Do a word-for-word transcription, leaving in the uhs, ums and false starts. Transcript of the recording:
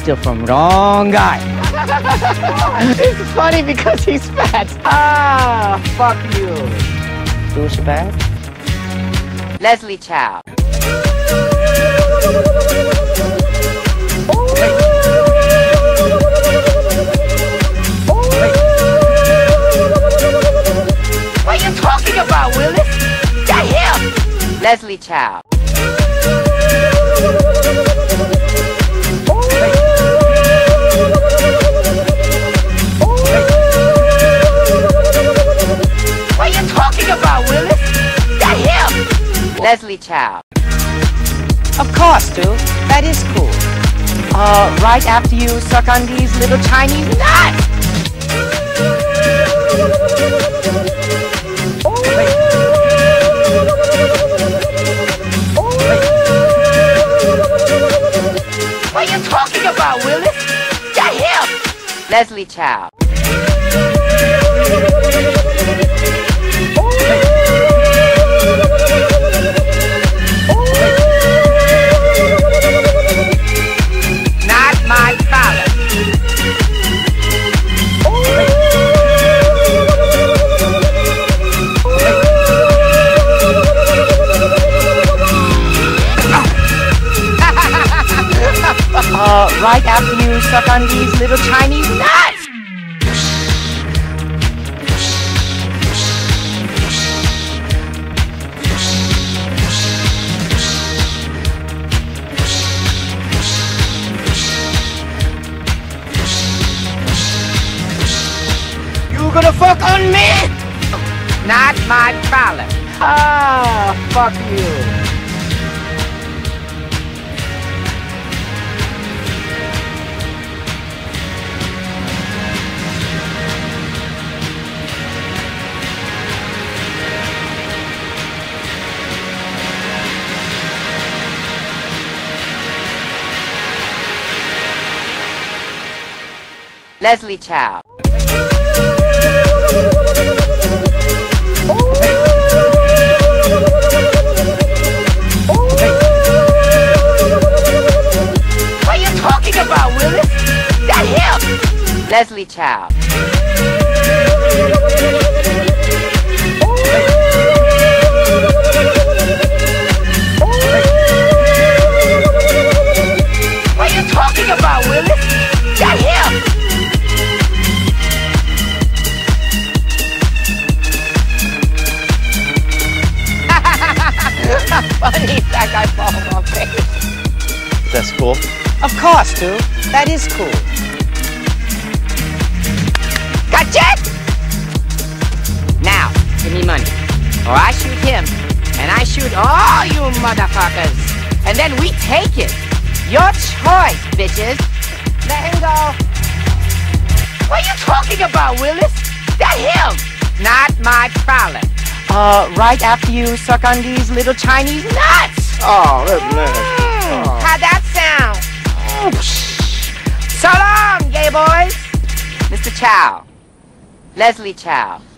steal from wrong guy. It's funny because he's fat. Ah, fuck you. Douchebag. Leslie Chow. What are you talking about, Willis? That him! Leslie Chow. What are you talking about, Willis? That him! Leslie Chow. Of course, dude. That is cool. Uh, right after you suck on these little Chinese nuts! Willis, get him! Leslie Chow. Not my father. Uh, right after you suck on these little Chinese nuts! You gonna fuck on me? Not my problem. Ah, oh, fuck you. Leslie Chow. What are you talking about, Willis? That him! Leslie Chow. What are you talking about, Willis? That him! Funny that guy falling on face. That's cool. Of course, dude. That is cool. Gotcha! Now, give me money. Or I shoot him. And I shoot all you motherfuckers. And then we take it. Your choice, bitches. Let him go. What are you talking about, Willis? That him! Not my problem. Uh, right after you suck on these little Chinese nuts! Oh, that's nice. Mm, oh. How'd that sound? Oh. So long, gay boys! Mister Chow. Leslie Chow.